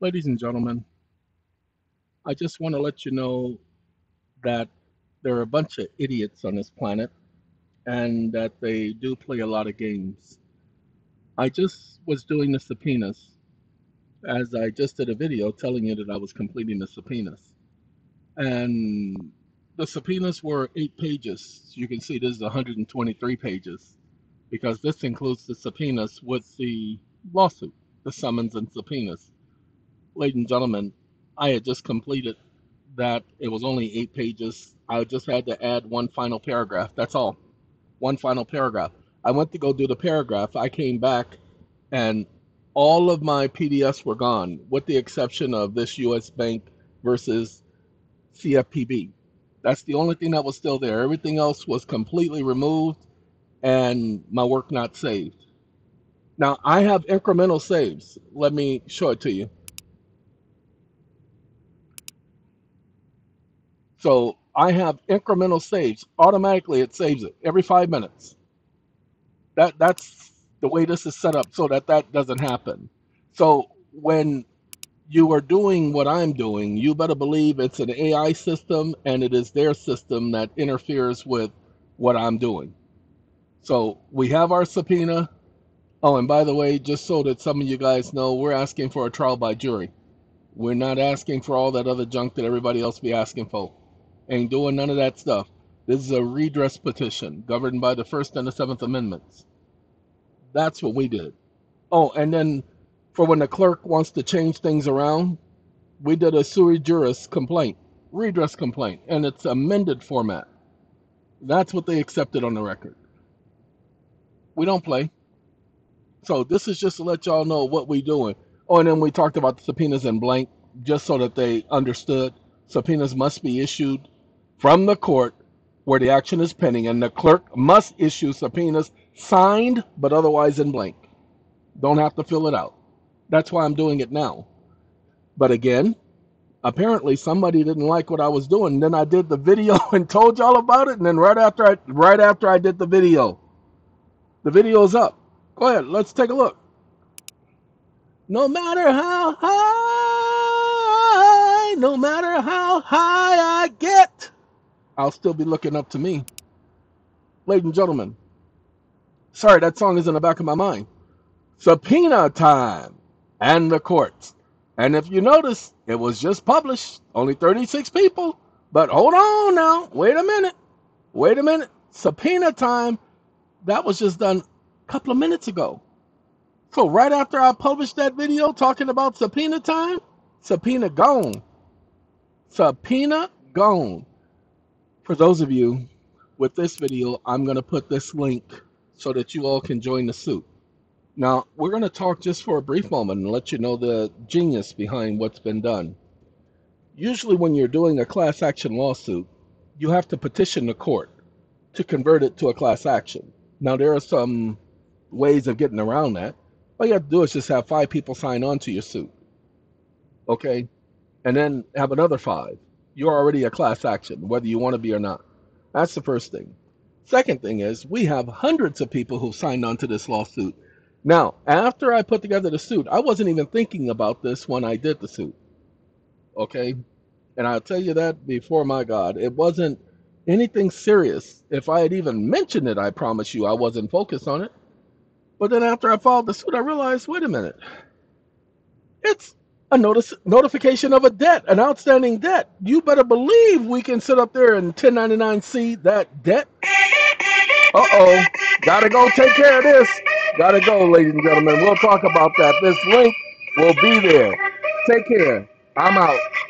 Ladies and gentlemen, I just want to let you know that there are a bunch of idiots on this planet and that they do play a lot of games. I just was doing the subpoenas, as I just did a video telling you that I was completing the subpoenas. And the subpoenas were 8 pages. You can see this is 123 pages because this includes the subpoenas with the lawsuit, the summons and subpoenas. Ladies and gentlemen, I had just completed that. It was only 8 pages. I just had to add one final paragraph. That's all. One final paragraph. I went to go do the paragraph. I came back and all of my PDFs were gone, with the exception of this U.S. Bank versus CFPB. That's the only thing that was still there. Everything else was completely removed and my work not saved. Now, I have incremental saves. Let me show it to you. So I have incremental saves. Automatically, it saves it every 5 minutes. That's the way this is set up so that that doesn't happen. So when you are doing what I'm doing, you better believe it's an AI system and it is their system that interferes with what I'm doing. So we have our subpoena. Oh, and by the way, just so that some of you guys know, we're asking for a trial by jury. We're not asking for all that other junk that everybody else be asking for. Ain't doing none of that stuff. This is a redress petition governed by the First and the Seventh Amendments. That's what we did. Oh, and then for when the clerk wants to change things around, we did a sui juris complaint, redress complaint, and it's amended format. That's what they accepted on the record. We don't play. So this is just to let y'all know what we're doing. Oh, and then we talked about the subpoenas in blank, just so that they understood. Subpoenas must be issued from the court where the action is pending, and the clerk must issue subpoenas signed, but otherwise in blank. Don't have to fill it out. That's why I'm doing it now. But again, apparently somebody didn't like what I was doing. Then I did the video and told y'all about it. And then right after I did the video's up. Go ahead, let's take a look. No matter how high, no matter how high I get, I'll still be looking up to me. Ladies and gentlemen, sorry, that song is in the back of my mind. Subpoena time and the courts. And if you notice, it was just published. Only 36 people. But hold on now. Wait a minute. Wait a minute. Subpoena time. That was just done a couple of minutes ago. So right after I published that video talking about subpoena time, subpoena gone. Subpoena gone. For those of you with this video, I'm going to put this link so that you all can join the suit. Now, we're going to talk just for a brief moment and let you know the genius behind what's been done. Usually when you're doing a class action lawsuit, you have to petition the court to convert it to a class action. Now, there are some ways of getting around that. All you have to do is just have 5 people sign on to your suit, okay? And then have another 5. You're already a class action, whether you want to be or not. That's the first thing. Second thing is, we have hundreds of people who signed on to this lawsuit. Now, after I put together the suit, I wasn't even thinking about this when I did the suit, okay? And I'll tell you that before my God, it wasn't anything serious. If I had even mentioned it, I promise you I wasn't focused on it. But then after I filed the suit, I realized, wait a minute, it's a notification of a debt, an outstanding debt. You better believe we can sit up there and 1099C that debt. Uh-oh, gotta go take care of this. Gotta go, ladies and gentlemen. We'll talk about that. This link will be there. Take care. I'm out.